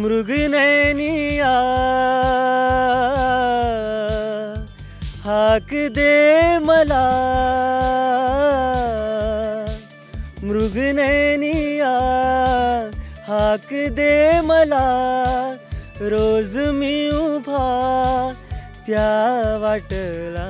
मृगनैनिया हाक दे मला, मृगनैनिया हाक दे मला, रोज मी उभा त्या वाटला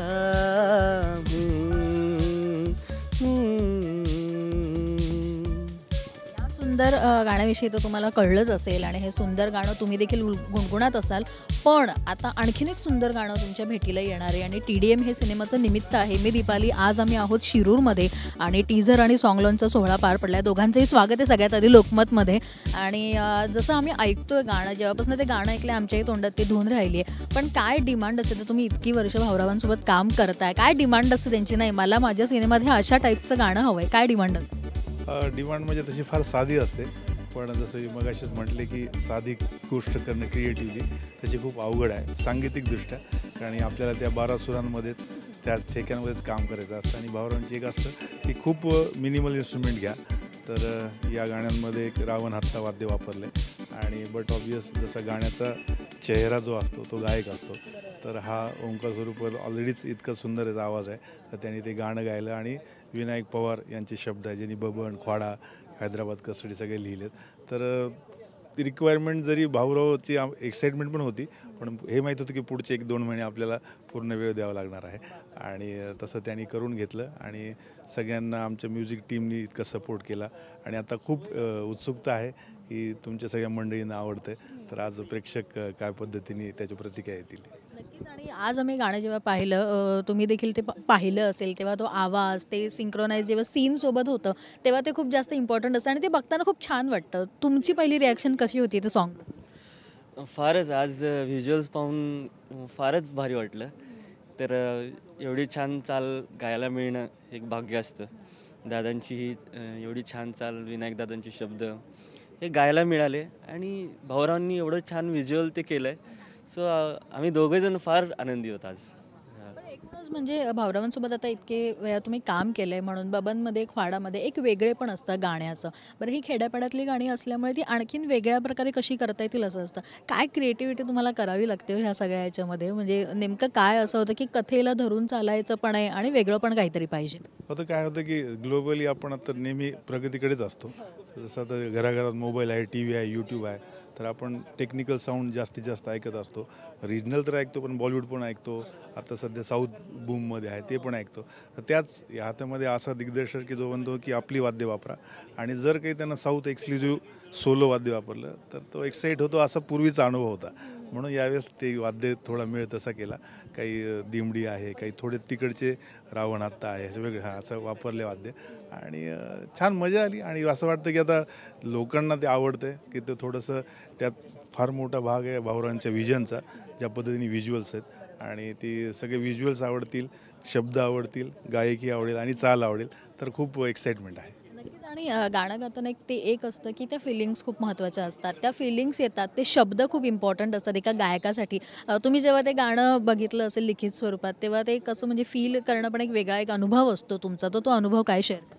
सुंदर गाण्याविषयी तो तुम्हाला कळलंच असेल आणि हे सुंदर गाणं तुम्ही देखील गुणगुणत असाल। पण आता आणखीन एक सुंदर गाणं तुमच्या भेटीला येणार आहे आणि TDM हे सिनेमाचं निमित्त आहे। मी दीपाली, आज आम्ही आहोत शिरूरमध्ये आणि टीझर आणि सॉन्ग लॉन्चचा सोहळा पार पडला। दोघांचंही स्वागत आहे सगळ्यात आधी लोकमतमध्ये। आणि जसं आम्ही ऐकतोय गाणं, जेव्हापासून ते गाणं ऐकलं आमच्याही तोंडात ती धून राहिली आहे। पण काय डिमांड असते, तर तुम्ही इतकी वर्ष भाऊरावांसोबत काम करताय, काय डिमांड असते त्यांची? नाही मला माझ्या सिनेमात हे अशा टाईपचं गाणं हवं आहे, काय डिमांड असते? डिमांड म्हणजे तशी फार साधी असते, पण जसं मगाशीच म्हटले की साधी गोष्ट करणं क्रिएटिव्हली त्याची खूप अवघड आहे सांगीतिकदृष्ट्या, कारण आपल्याला त्या 12 सुरांमध्येच त्या ठेक्यांमध्येच काम करायचं असतं। आणि भाऊरावांची एक असतं की खूप मिनिमल इन्स्ट्रुमेंट घ्या, तर या गाण्यांमध्ये एक रावण हत्ता वाद्य वापरले आणि बट ऑब्वियस जसा गाण्याचा चेहरा जो असतो तो गायक असतो, तर हा ओंकार स्वरूप ऑलरेडीच इतका सुंदर आवाज आहे, तर त्यांनी ते गाणं गायलं। आणि विनायक पवार यांचे शब्द आहे, ज्यांनी बबन, ख्वाडा, हैदराबाद कस्टडी सगळे लिहिलेत। तर रिक्वायरमेंट जरी भाऊरावची एक्साइटमेंट पण होती, पण हे माहीत होतं की पुढचे 1-2 महिने आपल्याला पूर्ण वेळ द्यावा लागणार आहे आणि तसं त्यांनी करून घेतलं। आणि सगळ्यांना आमच्या म्युझिक टीमनी इतका सपोर्ट केला आणि आता खूप उत्सुकता आहे की तुमच्या सगळ्या मंडळींना आवडते, तर आज प्रेक्षक काय पद्धतीने त्याची प्रतिक्रिया येतील। आज आम्ही गाणं जेव्हा पाहिलं, तुम्ही देखील ते पाहिलं असेल, तेव्हा तो आवाज, ते सिंक्रोनाइज जेव्हा सीन सोबत होतं तेव्हा ते खूप जास्त इम्पॉर्टंट असतं आणि ते बघताना खूप छान वाटतं। तुमची पहिली रिॲक्शन कशी होती ते सॉन्ग? फारच आज व्हिज्युअल्स पाहून फारच भारी वाटलं, तर एवढी छान चाल गायला मिळणं एक भाग्य असतं। दादांची ही एवढी छान चाल, विनायक दादांचे शब्द हे गायला मिळाले आणि भाऊरावांनी एवढं छान व्हिज्युअल ते केलं आहे। सो आम्ही दोघेजण फार आनंदी होत आज। एकूणच म्हणजे भाऊरावांसोबत आता इतके वेळा तुम्ही काम केलं आहे म्हणून बबनमध्ये, ख्वाडामध्ये एक वेगळेपण असतं गाण्याचं। बरं, ही खेड्यापाड्यातली गाणी असल्यामुळे ती आणखीन वेगळ्या प्रकारे कशी करता येतील असं असतं, काय क्रिएटिव्हिटी तुम्हाला करावी लागते ह्या सगळ्या याच्यामध्ये? म्हणजे नेमकं काय असं होतं की कथेला धरून चालायचं पण आहे आणि वेगळं पण काहीतरी पाहिजे? आता काय होतं की ग्लोबली आपण आता नेहमी प्रगतीकडेच असतो, जसं आता घराघरात मोबाईल आहे, TV आहे, YouTube आहे, तर आपण टेक्निकल साऊंड जास्तीत जास्त ऐकत असतो। रिजनल तर ऐकतो, पण बॉलिवूड पण ऐकतो, आता सध्या साऊथ बूममध्ये आहे ते पण ऐकतो। तर त्याच ह्यामध्ये असा दिग्दर्शक की जो म्हणतो की आपली वाद्य वापरा, आणि जर काही त्यांना साऊथ एक्सक्लुझिव्ह सोलो वाद्य वापरलं तर तो एक्साईट होतो, असा पूर्वीचा अनुभव होता। म्हणून यावेळेस ते वाद्य थोडा मिळ तसा केला, काही दिमडी आहे, काही थोडे तिकडचे रावण हत्ता आहे, सगळे असं वापरले वाद्य आणि छान मजा आली। आणि असं वाटतं की आता लोकांना ते आवडते की ते थोडंसं, त्यात फार मोठा भाग आहे भाऊरावांच्या व्हिजनचा, ज्या पद्धतीने व्हिज्युअल्स आहेत आणि ती सगळे व्हिज्युअल्स आवडतील, शब्द आवडतील, गायकी आवडेल आणि चाल आवडेल, तर खूप एक्साइटमेंट आहे नक्कीच। आणि गाणं गाताना एक असतं की त्या फिलिंग्स खूप महत्त्वाच्या असतात, त्या फिलिंग्स येतात, ते शब्द खूप इम्पॉर्टंट असतात एका गायकासाठी। तुम्ही जेव्हा ते गाणं बघितलं असेल लिखित स्वरूपात, तेव्हा ते कसं म्हणजे फील करणं पण एक वेगळा एक अनुभव असतो तुमचा, तर तो अनुभव काय शेअर?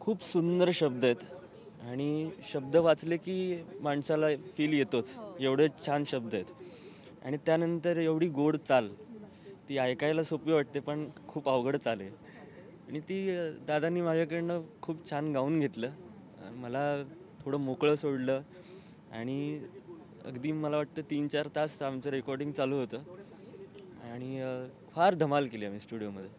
खूप सुंदर शब्द आहेत आणि शब्द वाचले की माणसाला फील येतोच, एवढे छान शब्द आहेत। आणि त्यानंतर एवढी गोड चाल, ती ऐकायला सोपी वाटते पण खूप अवघड चाल आहे, आणि ती दादांनी माझ्याकडनं खूप छान गाऊन घेतलं, मला थोडं मोकळं सोडलं आणि अगदी मला वाटतं 3-4 तास आमचं रेकॉर्डिंग चालू होतं आणि फार धमाल केली आम्ही स्टुडिओमध्ये।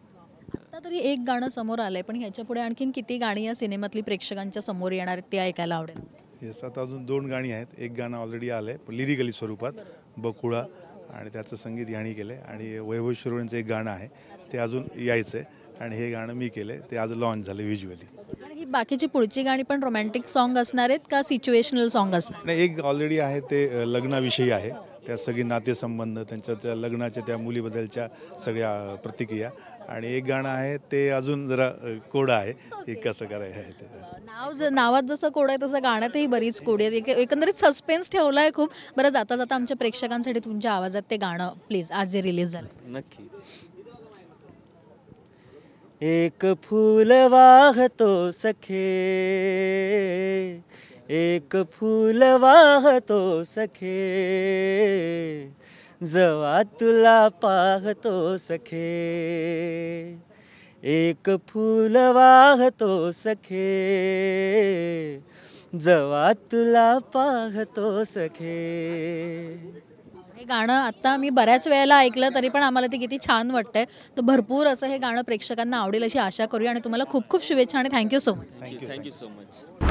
आता तरी एक गाणं समोर आलं आहे, पण ह्याच्यापुढे आणखीन किती गाणी या सिनेमातली प्रेक्षकांच्या समोर येणार आहेत ते ऐकायला आवडेल? येस, आता अजून 2 गाणी आहेत, एक गाणं ऑलरेडी आलं आहे लिरिकली स्वरूपात, बकुळा, आणि त्याचं संगीत यांनी केलं आहे, आणि वैभव शिरोळेंचं एक गाणं आहे ते अजून यायचं आहे, आणि हे गाणं मी केलं ते आज लॉन्च झालं व्हिज्युअली। आणि ही बाकीची पुढची गाणी पण रोमॅन्टिक सॉन्ग असणार आहेत का सिच्युएशनल सॉन्ग असणार? नाही, एक ऑलरेडी आहे ते लग्नाविषयी आहे, त्या सगळी नातेसंबंध, त्यांच्या त्या लग्नाच्या त्या मुलीबद्दलच्या सगळ्या प्रतिक्रिया, आणि एक गाणं आहे ते अजून जरा कोडं आहे, एक कसं करायचं आहे ते नावात जसं कोड आहे तसं गाण्यातही बरीच कोडी आहेत, एकंदरीत सस्पेन्स ठेवला आहे खूप। बरं, जाता जाता आमच्या प्रेक्षकांसाठी तुमच्या आवाजात ते गाणं प्लीज आज जे रिलीज झालं नक्की। एक फूल वाहतो सखे एक फूलवाह तो सखे जवा तुला पाह तो सखे, एक फूलवाह तो सखे जवा तुला पाह तो सखे। हे गाणं आत्ता मी बऱ्याच वेळेला ऐकलं तरी पण आम्हाला ते किती छान वाटतंय। तर भरपूर असं हे गाणं प्रेक्षकांना आवडेल अशी आशा करूया आणि तुम्हाला खूप खूप शुभेच्छा आणि thank you so much. Thank you so much.